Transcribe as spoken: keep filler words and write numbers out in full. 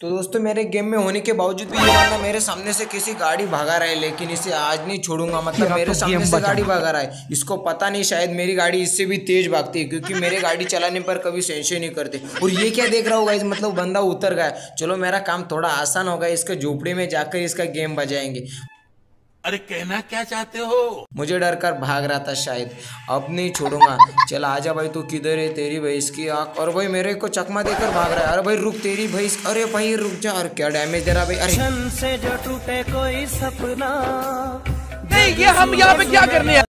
तो दोस्तों मेरे गेम में होने के बावजूद भी ये बंदा मेरे सामने से किसी गाड़ी भागा रहा है, लेकिन इसे आज नहीं छोड़ूंगा। मतलब मेरे सामने से गाड़ी भागा रहा है, इसको पता नहीं शायद मेरी गाड़ी इससे भी तेज भागती है, क्योंकि मेरे गाड़ी चलाने पर कभी संशय नहीं करते। और ये क्या देख रहा होगा, इस मतलब बंदा उतर गया। चलो मेरा काम थोड़ा आसान होगा, इसके झोपड़ी में जाकर इसका गेम बजाएंगे। अरे कहना क्या चाहते हो? मुझे डर कर भाग रहा था शायद, अब नहीं छोड़ूंगा। चल आजा भाई, तू किधर है? तेरी भैंस की आँख। और भाई मेरे को चकमा देकर भाग रहा है। अरे भाई रुक, तेरी भैंस। अरे भाई रुक जा। और क्या डैमेज दे रहा भाई। अरे से जो टूटे कोई सपना, ये हम यहाँ पे क्या करने है?